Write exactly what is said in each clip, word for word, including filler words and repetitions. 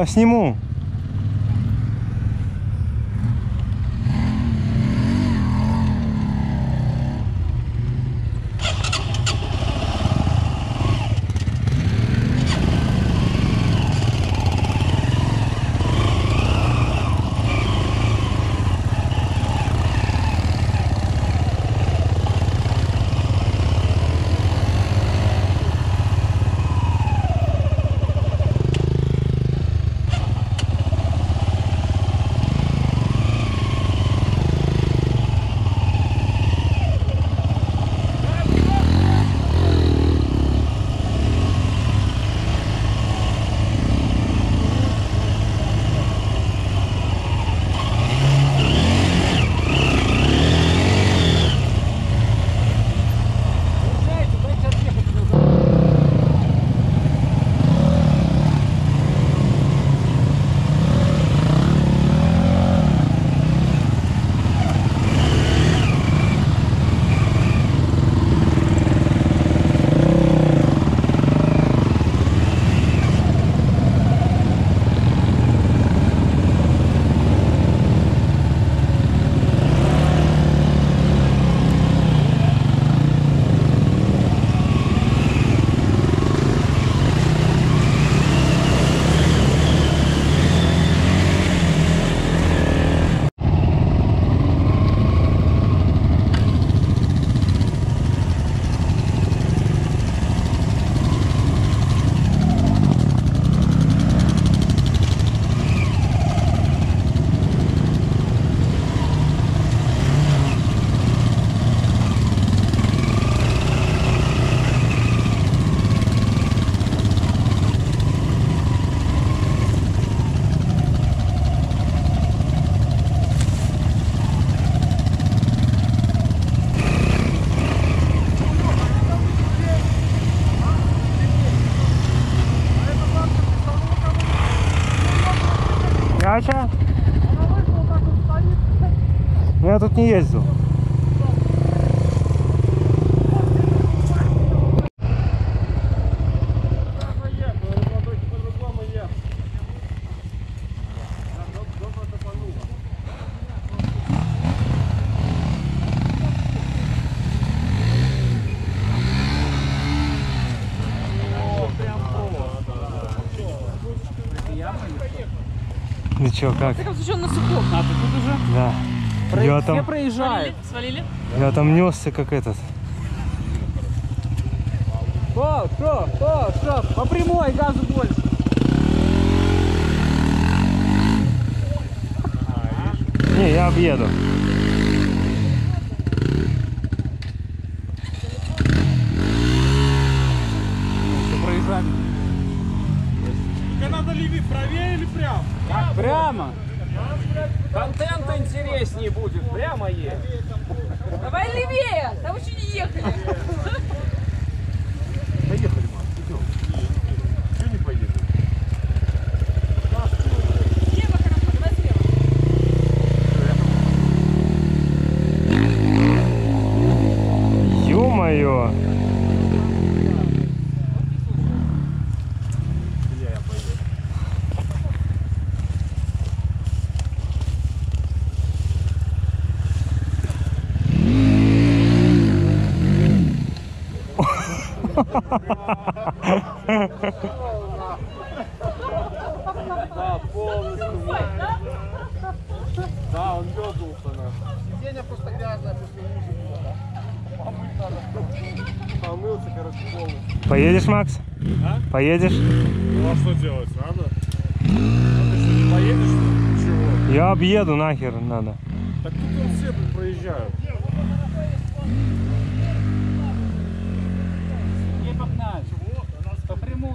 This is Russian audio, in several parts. я сниму. Она вышла, так вот стоит. Я тут не ездил. Че, как? Ты как случайно на сухо. А, ты тут уже? Да. Про... Я там... Все проезжают. Свалили? Свалили? Я там несся, как этот. О, что? О, что? По прямой, газу больше. А, не, я объеду. Все проезжали. Тебе надо леви, правее или прямо? Так, прямо. Контент интереснее будет. Прямо едем. Давай левее, там еще не ехали. Доехали, Макс, идем. Чего не поедем? Слева, хорошо, давай слева. Ё-моё. Да, полностью. Да, он дёрнулся наш. Сиденья просто грязное, просто мужик. Помыть надо. Помылся, короче, полностью. Поедешь, Макс? А? Поедешь? Ну а что делать, надо? А ты что, не поедешь? Чего? Я объеду, нахер надо. Так тут все проезжают. По прямой.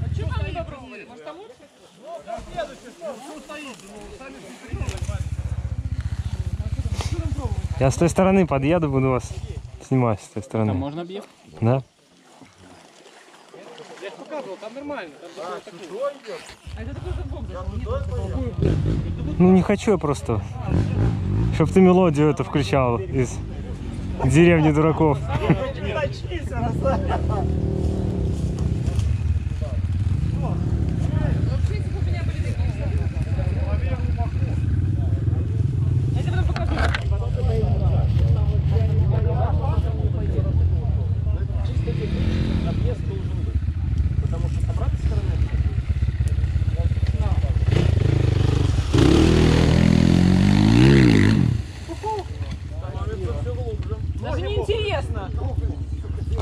А что там не попробовали? Может, там лучше? Ну, там следующий, что стоит. Сами прикрывали. Я с той стороны подъеду, буду вас снимать с той стороны. Там можно объехать? Да. Я же показывал, там нормально. А это такой забог. Ну, не хочу я просто. Чтоб ты мелодию эту включал из деревни дураков. Начнись, расслабься.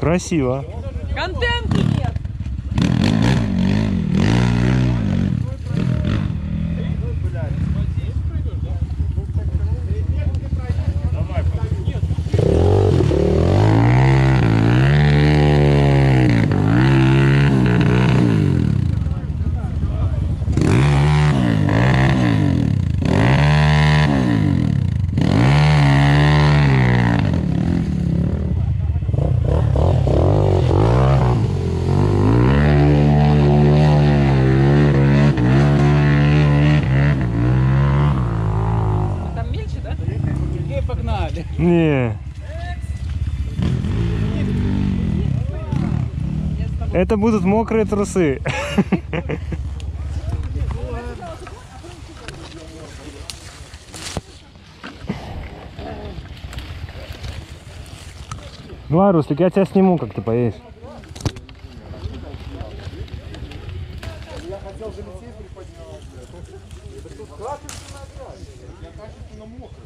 Красиво. Контента нет. Не. Это будут мокрые трусы. Давай, Руслик, я тебя сниму, как ты поешь. Я хотел залететь, приподнялся. Это тут катишься на грязь. Я кажется, на мокрый.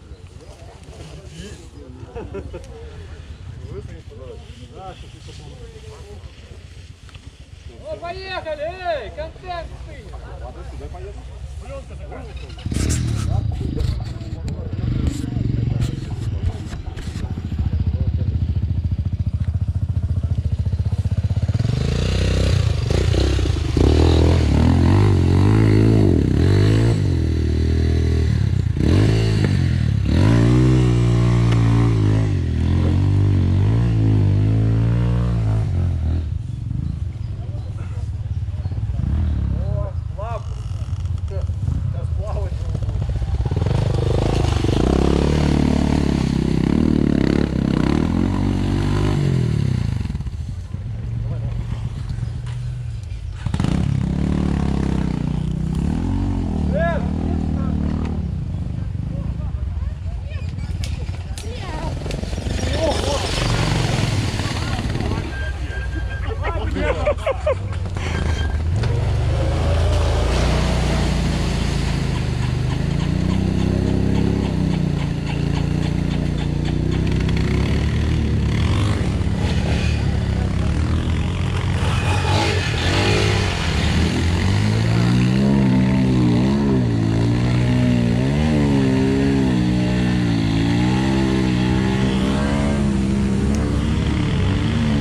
Ну, поехали, эй, контент стынет.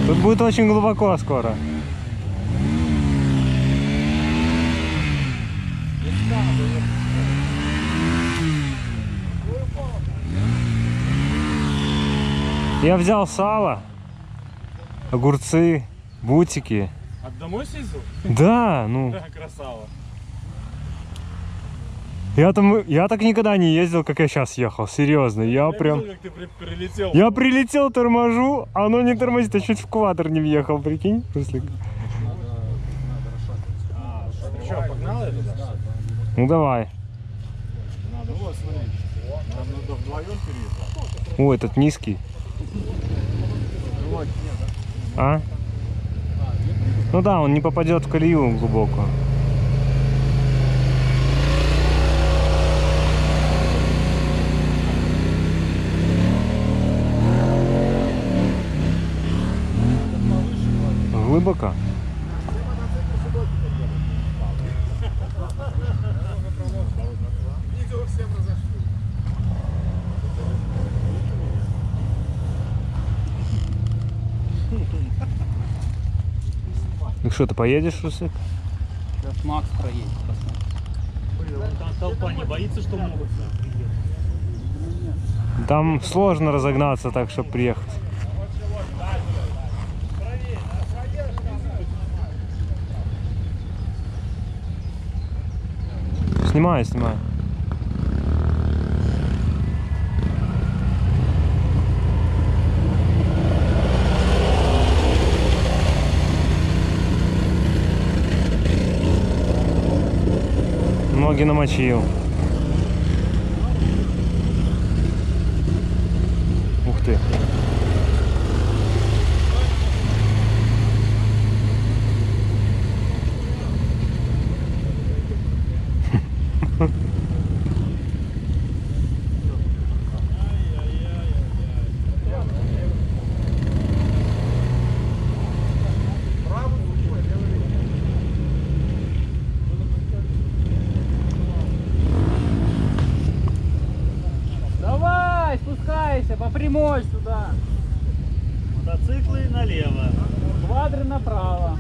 Пленка будет очень глубоко скоро. Я взял сало, огурцы, бутики. От домой съездил? Да, ну. Красава. Я, там, я так никогда не ездил, как я сейчас ехал, серьезно, я, я прям... Видел, как ты при прилетел. Я прилетел, торможу, а оно не тормозит, я чуть в квадр не въехал, прикинь, Руслик. А, ты что, погнал это? Ну давай. Надо, вот, смотри, нам надо вдвоем переехать. О, этот низкий. А? Ну да, он не попадет в колею глубоко. Глубоко. Ну что, ты поедешь, Русик? Сейчас Макс проедет, посмотрим. Там толпа не боится, что могут? Там сложно разогнаться так, чтобы приехать. Снимай, снимай. Ноги намочил. Ух ты. двигаемся по прямой сюда. Мотоциклы налево. Квадры направо.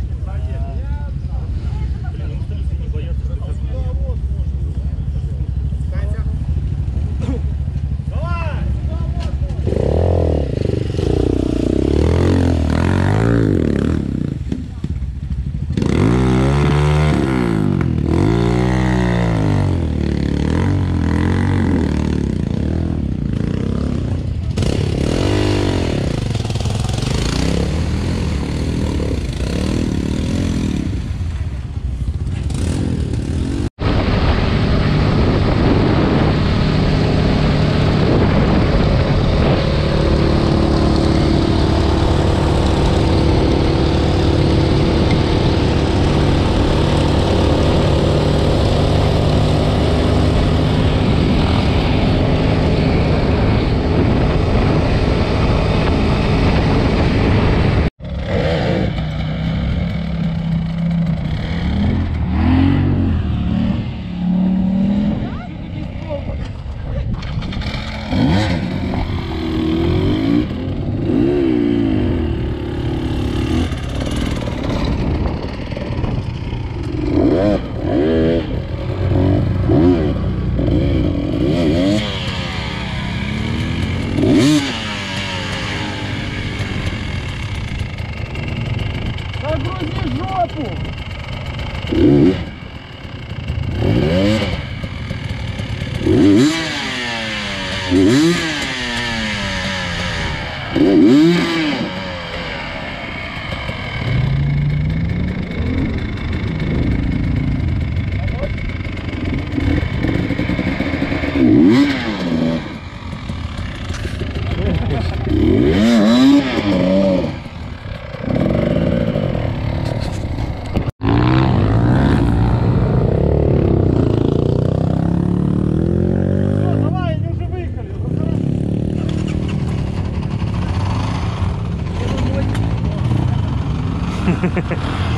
Ha, ha, ha.